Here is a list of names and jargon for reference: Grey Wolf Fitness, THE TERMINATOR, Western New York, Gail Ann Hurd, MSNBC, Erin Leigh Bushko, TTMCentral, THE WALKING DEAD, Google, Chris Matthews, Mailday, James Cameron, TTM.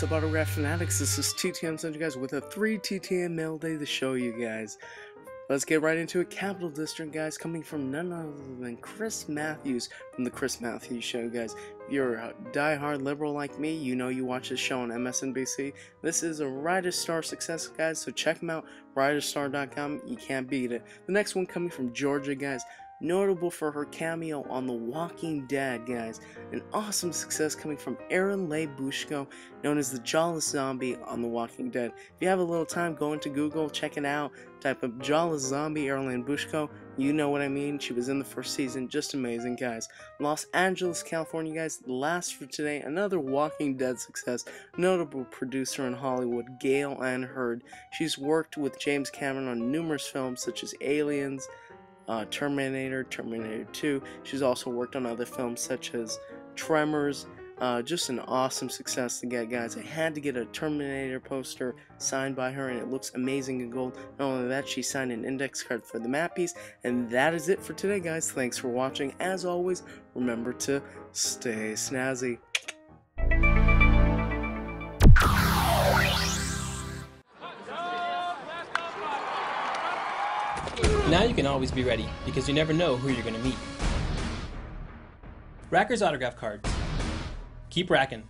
What's up, autograph fanatics? This is TTMCentral, guys, with a 3 TTM mail day to show you guys. Let's get right into it. Capital District, guys, coming from none other than Chris Matthews from The Chris Matthews Show, guys. If you're a diehard liberal like me, you know you watch this show on MSNBC. This is a Writer Star success, guys, so check them out, writerstar.com. You can't beat it. The next one coming from Georgia, guys. Notable for her cameo on The Walking Dead, guys. An awesome success coming from Erin Leigh Bushko, known as the Jawless Zombie on The Walking Dead. If you have a little time, go into Google, check it out, type up Jawless Zombie Erin Leigh Bushko. You know what I mean. She was in the first season. Just amazing, guys. Los Angeles, California, guys. Last for today, another Walking Dead success. Notable producer in Hollywood, Gail Ann Hurd. She's worked with James Cameron on numerous films such as Aliens, Terminator, Terminator 2. She's also worked on other films such as Tremors. Just an awesome success to get, guys. I had to get a Terminator poster signed by her, and it looks amazing in gold. Not only that, she signed an index card for the map piece. And that is it for today, guys. Thanks for watching. As always, remember to stay snazzy. Now you can always be ready, because you never know who you're going to meet. Racker's autograph cards. Keep racking.